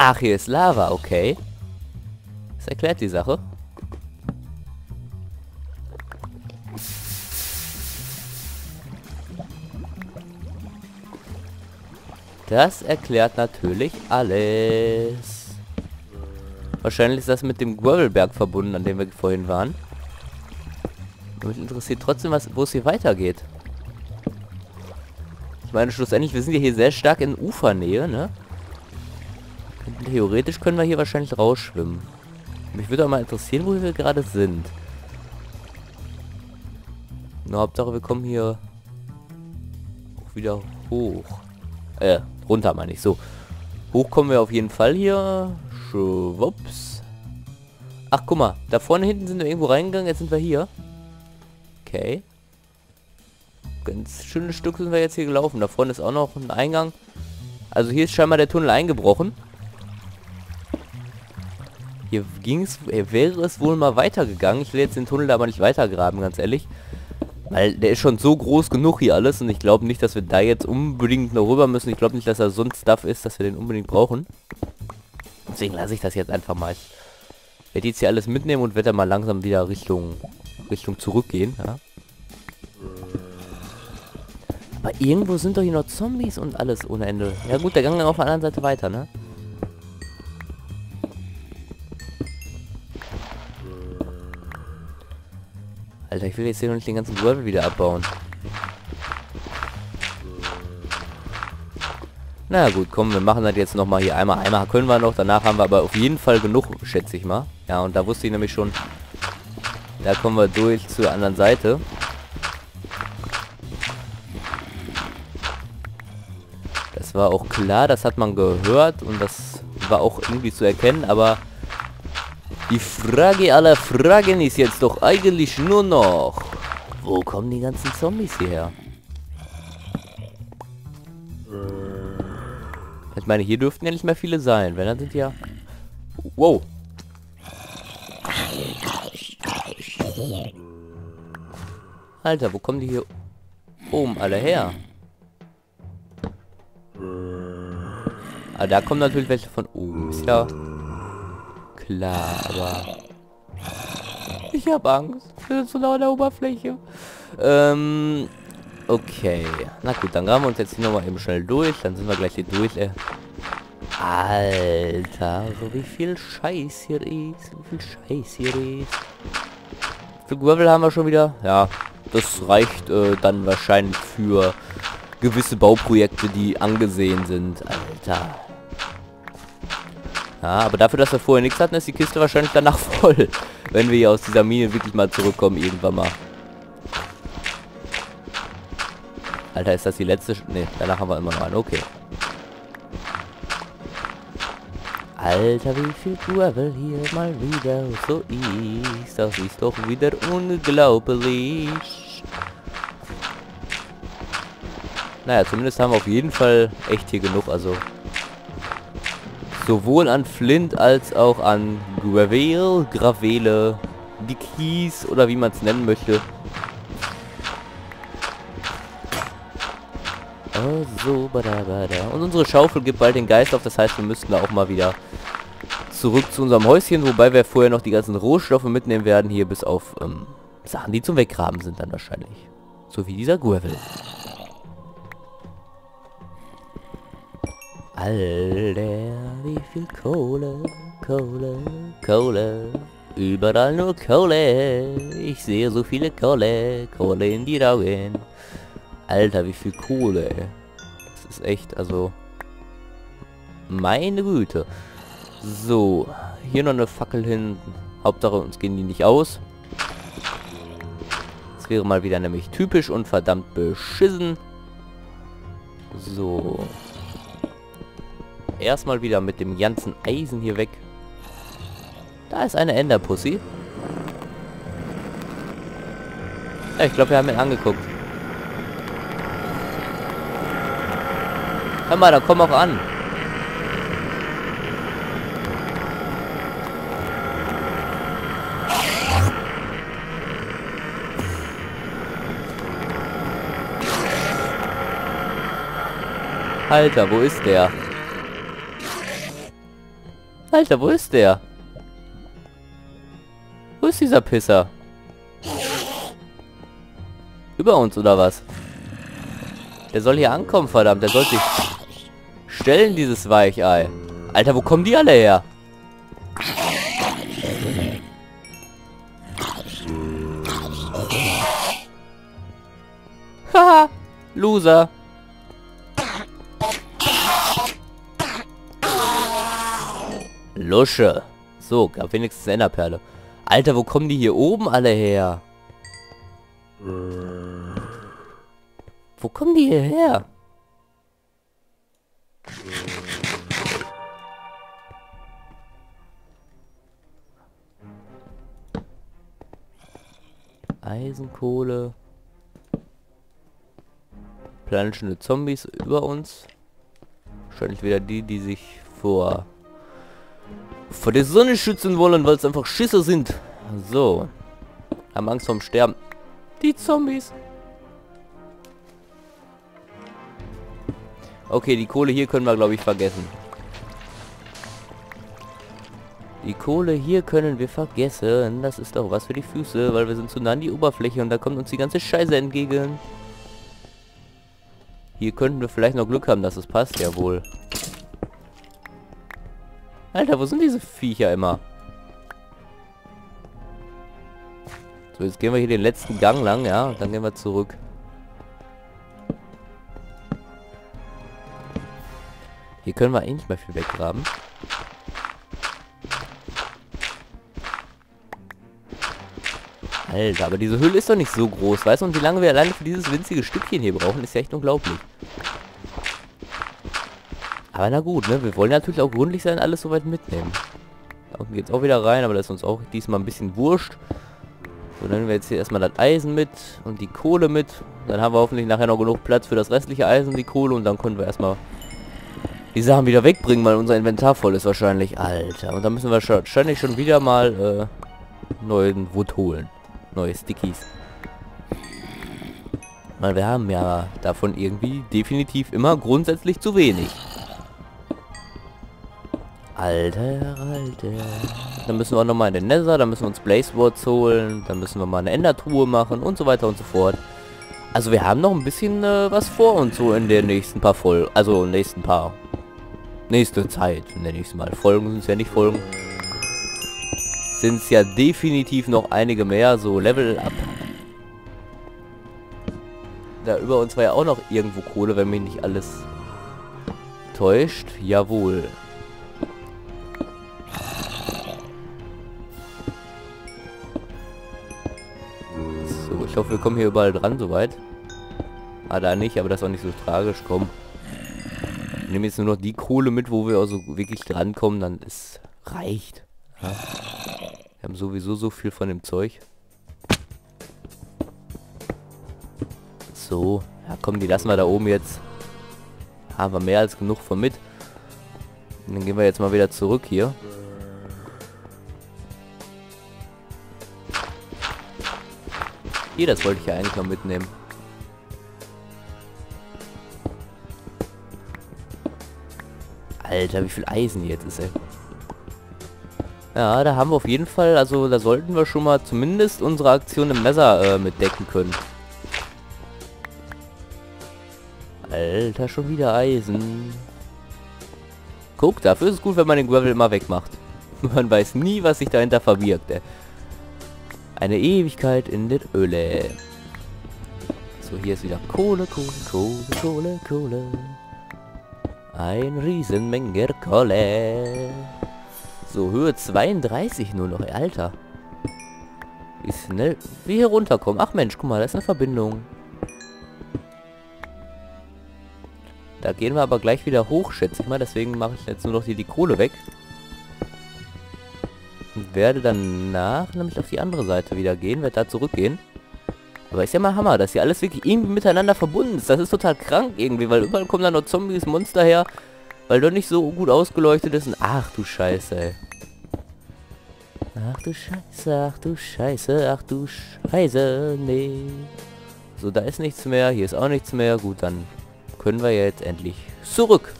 Ach, hier ist Lava, okay. Das erklärt die Sache. Das erklärt natürlich alles. Wahrscheinlich ist das mit dem Gravelberg verbunden, an dem wir vorhin waren. Mich interessiert trotzdem, wo es hier weitergeht. Ich meine, schlussendlich, wir sind ja hier sehr stark in Ufernähe, ne? Theoretisch können wir hier wahrscheinlich rausschwimmen. Mich würde auch mal interessieren, wo wir gerade sind. Na, Hauptsache, wir kommen hier auch wieder hoch. Runter meine ich, so. Hoch kommen wir auf jeden Fall hier. Schwupps. Ach, guck mal. Da vorne hinten sind wir irgendwo reingegangen. Jetzt sind wir hier. Okay. Ganz schönes Stück sind wir jetzt hier gelaufen. Da vorne ist auch noch ein Eingang. Also hier ist scheinbar der Tunnel eingebrochen. Hier wäre es wohl mal weitergegangen. Ich will jetzt den Tunnel da aber nicht weitergraben, ganz ehrlich. Weil der ist schon so groß genug hier alles und ich glaube nicht, dass wir da jetzt unbedingt noch rüber müssen. Ich glaube nicht, dass da so ein Stuff ist, dass wir den unbedingt brauchen. Deswegen lasse ich das jetzt einfach mal. Ich werde jetzt hier alles mitnehmen und werde dann mal langsam wieder Richtung zurückgehen. Ja? Aber irgendwo sind doch hier noch Zombies und alles ohne Ende. Ja gut, der Gang auf der anderen Seite weiter, ne? Alter, ich will jetzt hier noch nicht den ganzen Gravel wieder abbauen. Na gut, komm, wir machen das jetzt nochmal hier einmal. Einmal können wir noch, danach haben wir aber auf jeden Fall genug, schätze ich mal. Ja, und da wusste ich nämlich schon, da kommen wir durch zur anderen Seite. Das war auch klar, das hat man gehört und das war auch irgendwie zu erkennen, aber... Die Frage aller Fragen ist jetzt doch eigentlich nur noch, wo kommen die ganzen Zombies hierher? Ich meine, hier dürften ja nicht mehr viele sein, wenn dann sind ja... Wow! Alter, wo kommen die hier oben alle her? Ah, da kommen natürlich welche von oben, ist ja... Klar, aber... Ich habe Angst. Wir sind so nah an der Oberfläche. Okay. Na gut, dann graben wir uns jetzt hier nochmal eben schnell durch. Dann sind wir gleich hier durch. Alter, so wie viel Scheiß hier ist. Für Gravel haben wir schon wieder. Ja, das reicht dann wahrscheinlich für gewisse Bauprojekte, die angesehen sind. Alter. Ja, aber dafür, dass wir vorher nichts hatten, ist die Kiste wahrscheinlich danach voll. Wenn wir hier aus dieser Mine wirklich mal zurückkommen, irgendwann mal. Alter, ist das die letzte... Ne, danach haben wir immer noch einen. Okay. Alter, wie viel Gravel hier mal wieder so ist. Das ist doch wieder unglaublich. Naja, zumindest haben wir auf jeden Fall echt hier genug, also... Sowohl an Flint als auch an Gravele, die Kies oder wie man es nennen möchte. Oh, so, und unsere Schaufel gibt bald den Geist auf, das heißt wir müssten da auch mal wieder zurück zu unserem Häuschen, wobei wir vorher noch die ganzen Rohstoffe mitnehmen werden, hier bis auf Sachen, die zum Weggraben sind dann wahrscheinlich. So wie dieser Gravel. Alter, wie viel Kohle. Überall nur Kohle. Ich sehe so viele Kohle in die Augen. Alter, wie viel Kohle. Das ist echt, also... Meine Güte. So, hier noch eine Fackel hin. Hauptsache, uns gehen die nicht aus. Das wäre mal wieder nämlich typisch und verdammt beschissen. So... Erstmal wieder mit dem ganzen Eisen hier weg. Da ist eine Enderpussy. Ja, ich glaube, wir haben ihn angeguckt. Hör mal, da komm auch an. Alter, wo ist der? Alter, wo ist der? Wo ist dieser Pisser? Über uns, oder was? Der soll hier ankommen, verdammt. Der soll sich stellen, dieses Weichei. Alter, wo kommen die alle her? Haha, Loser. Lusche. So, gab wenigstens eine Enderperle. Alter, wo kommen die hier oben alle her? Wo kommen die hierher? Eisenkohle. Planschende Zombies über uns. Wahrscheinlich wieder die, die sich vor der Sonne schützen wollen, weil es einfach Schisser sind. So. Haben Angst vorm Sterben. Die Zombies. Okay, die Kohle hier können wir, glaube ich, vergessen. Die Kohle hier können wir vergessen. Das ist doch was für die Füße, weil wir sind zu nah an die Oberfläche und da kommt uns die ganze Scheiße entgegen. Hier könnten wir vielleicht noch Glück haben, dass es passt. Jawohl. Alter, wo sind diese Viecher immer? So, jetzt gehen wir hier den letzten Gang lang, ja, und dann gehen wir zurück. Hier können wir eh nicht mehr viel weggraben. Alter, aber diese Höhle ist doch nicht so groß, weißt du? Und wie lange wir alleine für dieses winzige Stückchen hier brauchen, ist ja echt unglaublich. Aber na gut, ne? Wir wollen natürlich auch gründlich sein, alles soweit mitnehmen. Da unten geht's auch wieder rein, aber das ist uns auch diesmal ein bisschen wurscht. So, dann nehmen wir jetzt hier erstmal das Eisen mit und die Kohle mit. Dann haben wir hoffentlich nachher noch genug Platz für das restliche Eisen und die Kohle und dann können wir erstmal die Sachen wieder wegbringen, weil unser Inventar voll ist wahrscheinlich. Alter, und dann müssen wir wahrscheinlich schon wieder mal neuen Wood holen. Neue Stickies. Weil wir haben ja davon irgendwie definitiv immer grundsätzlich zu wenig. Alter, Alter. Dann müssen wir auch nochmal in den Nether, dann müssen wir uns Blazewords holen, dann müssen wir mal eine Endertruhe machen und so weiter und so fort. Also wir haben noch ein bisschen was vor uns so in den nächsten paar Folgen. Also nächste Zeit, nenne ich es mal. Folgen sind es ja nicht Folgen. Sind es ja definitiv noch einige mehr, so Level Up. Da über uns war ja auch noch irgendwo Kohle, wenn mich nicht alles täuscht. Jawohl. So, ich hoffe, wir kommen hier überall dran, soweit. Ah, da nicht, aber das ist auch nicht so tragisch, komm. Wir nehmen jetzt nur noch die Kohle mit, wo wir also wirklich drankommen, dann ist reicht. Ja. Wir haben sowieso so viel von dem Zeug. So, ja komm, die lassen wir da oben jetzt. Haben wir mehr als genug von mit. Und dann gehen wir jetzt mal wieder zurück hier. Hier, das wollte ich ja eigentlich noch mitnehmen. Alter, wie viel Eisen jetzt ist, ey. Ja, da haben wir auf jeden Fall, also da sollten wir schon mal zumindest unsere Aktion im Messer mitdecken können. Alter, schon wieder Eisen. Guck, dafür ist es gut, wenn man den Gravel immer wegmacht. Man weiß nie, was sich dahinter verbirgt, ey. Eine Ewigkeit in der Öle. So, hier ist wieder Kohle, Kohle, Kohle, Kohle, Kohle. Ein Riesenmenge Kohle. So, Höhe 32 nur noch, ey, Alter. Wie schnell wir hier runterkommen. Ach Mensch, guck mal, da ist eine Verbindung. Da gehen wir aber gleich wieder hoch, schätze ich mal. Deswegen mache ich jetzt nur noch hier die Kohle weg. Und werde danach nämlich auf die andere Seite wieder gehen, werde da zurückgehen. Aber ist ja mal Hammer, dass hier alles wirklich irgendwie miteinander verbunden ist. Das ist total krank irgendwie, weil überall kommen da noch Zombies, Monster her, weil doch nicht so gut ausgeleuchtet ist. Und ach du Scheiße, ey. Ach du Scheiße, ach du Scheiße, ach du Scheiße, nee. So, da ist nichts mehr, hier ist auch nichts mehr. Gut, dann können wir jetzt endlich zurück.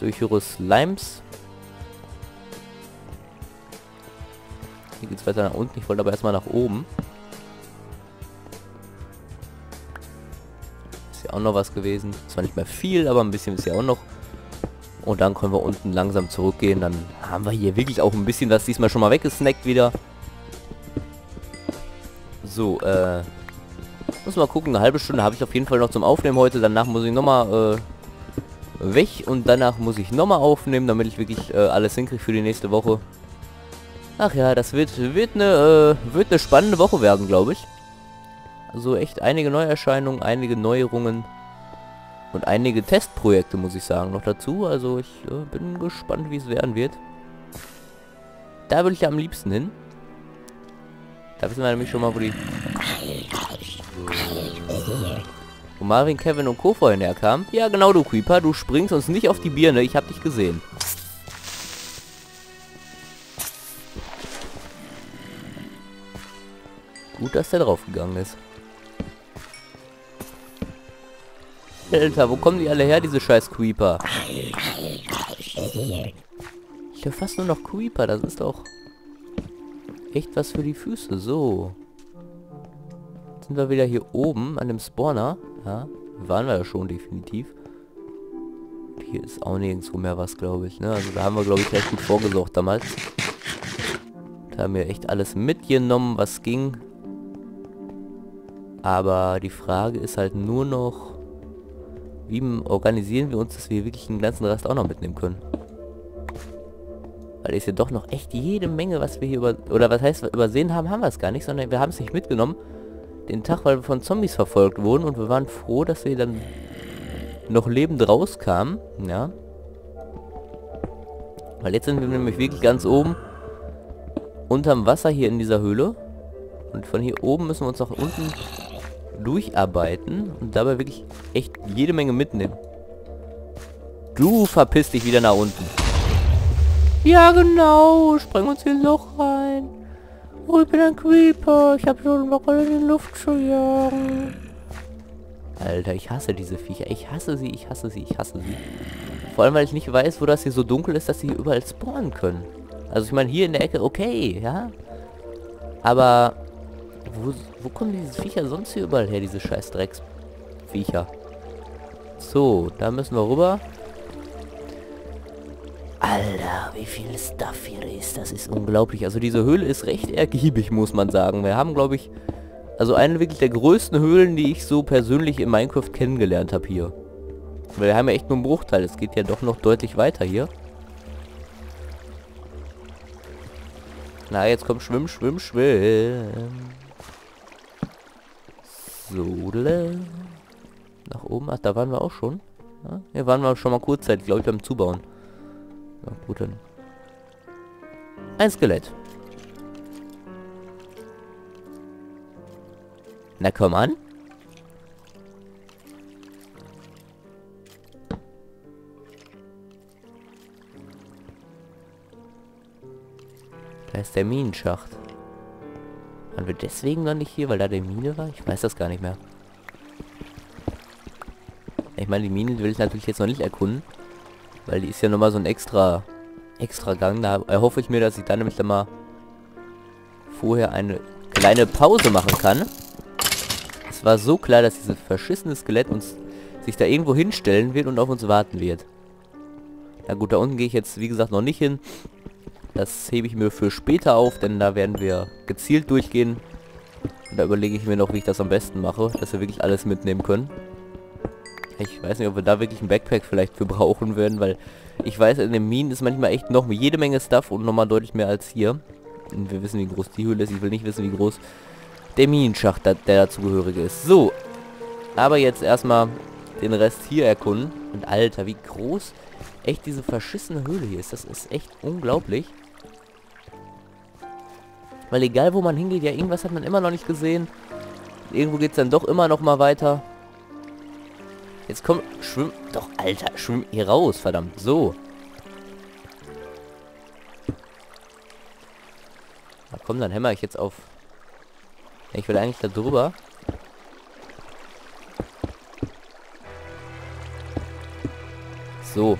So, ich höre Slimes. Hier geht es weiter nach unten. Ich wollte aber erstmal nach oben. Ist ja auch noch was gewesen. Zwar nicht mehr viel, aber ein bisschen ist ja auch noch. Und dann können wir unten langsam zurückgehen. Dann haben wir hier wirklich auch ein bisschen was diesmal schon mal weggesnackt wieder. So, muss mal gucken. Eine halbe Stunde habe ich auf jeden Fall noch zum Aufnehmen heute. Danach muss ich nochmal weg. Und danach muss ich nochmal aufnehmen, damit ich wirklich alles hinkriege für die nächste Woche. Ach ja, das wird eine spannende Woche werden, glaube ich. Also echt einige Neuerscheinungen, einige Neuerungen. Und einige Testprojekte, muss ich sagen, noch dazu. Also ich bin gespannt, wie es werden wird. Da will ich ja am liebsten hin. Da wissen wir nämlich schon mal, wo die... Wo Marvin, Kevin und Co. vorhin herkamen. Ja genau, du Creeper, du springst uns nicht auf die Birne. Ich hab dich gesehen. Gut, dass der draufgegangen ist. Alter, wo kommen die alle her, diese scheiß Creeper? Ich höre fast nur noch Creeper, das ist doch echt was für die Füße. So. Jetzt sind wir wieder hier oben an dem Spawner. Ja, waren wir ja schon, definitiv. Hier ist auch nirgendwo mehr was, glaube ich. Ne? Also da haben wir, glaube ich, recht gut vorgesorgt damals. Da haben wir echt alles mitgenommen, was ging. Aber die Frage ist halt nur noch... Wie organisieren wir uns, dass wir wirklich den ganzen Rest auch noch mitnehmen können? Weil ist ja doch noch echt jede Menge, was wir hier übersehen haben, haben wir es gar nicht, sondern wir haben es nicht mitgenommen. Den Tag, weil wir von Zombies verfolgt wurden und wir waren froh, dass wir dann noch lebend rauskamen. Ja. Weil jetzt sind wir nämlich wirklich ganz oben unterm Wasser hier in dieser Höhle. Und von hier oben müssen wir uns nach unten... durcharbeiten und dabei wirklich echt jede Menge mitnehmen. Du verpiss dich wieder nach unten. Ja genau, spreng uns hier ein Loch rein. Oh, ich bin ein Creeper. Ich habe schon noch alle in die Luft gejagen. Alter, ich hasse diese Viecher. Ich hasse sie, ich hasse sie, ich hasse sie. Vor allem, weil ich nicht weiß, wo das hier so dunkel ist, dass sie hier überall spawnen können. Also ich meine, hier in der Ecke, okay, ja. Aber... Wo kommen diese Viecher sonst hier überall her, diese scheiß Drecksviecher? So, da müssen wir rüber. Alter, wie viel Stuff hier ist, das ist unglaublich. Also diese Höhle ist recht ergiebig, muss man sagen. Wir haben, glaube ich, also eine wirklich der größten Höhlen, die ich so persönlich in Minecraft kennengelernt habe hier. Weil wir haben ja echt nur einen Bruchteil, es geht ja doch noch deutlich weiter hier. Na, jetzt komm, schwimm, schwimm, schwimm. So, nach oben. Ach, da waren wir auch schon. Ja, hier waren wir schon mal kurzzeitig, glaube ich, beim Zubauen. Na gut, dann. Ein Skelett. Na, komm an. Da ist der Minenschacht. Waren wir deswegen noch nicht hier, weil da die Mine war? Ich weiß das gar nicht mehr. Ich meine, die Mine will ich natürlich jetzt noch nicht erkunden. Weil die ist ja nochmal so ein extra Gang. Da erhoffe ich mir, dass ich dann nämlich dann mal vorher eine kleine Pause machen kann. Es war so klar, dass dieses verschissene Skelett uns sich da irgendwo hinstellen wird und auf uns warten wird. Na gut, da unten gehe ich jetzt, wie gesagt, noch nicht hin. Das hebe ich mir für später auf, denn da werden wir gezielt durchgehen. Und da überlege ich mir noch, wie ich das am besten mache, dass wir wirklich alles mitnehmen können. Ich weiß nicht, ob wir da wirklich ein Backpack vielleicht für brauchen werden, weil ich weiß, in den Minen ist manchmal echt noch jede Menge Stuff und nochmal deutlich mehr als hier. Und wir wissen, wie groß die Höhle ist. Ich will nicht wissen, wie groß der Minenschacht, der dazugehörige ist. So, aber jetzt erstmal den Rest hier erkunden. Und Alter, wie groß echt diese verschissene Höhle hier ist. Das ist echt unglaublich. Weil egal, wo man hingeht, ja, irgendwas hat man immer noch nicht gesehen. Irgendwo geht es dann doch immer noch mal weiter. Jetzt komm, schwimm. Doch, Alter, schwimm hier raus, verdammt. So. Na komm, dann hämmer ich jetzt auf. Ich will eigentlich da drüber. So.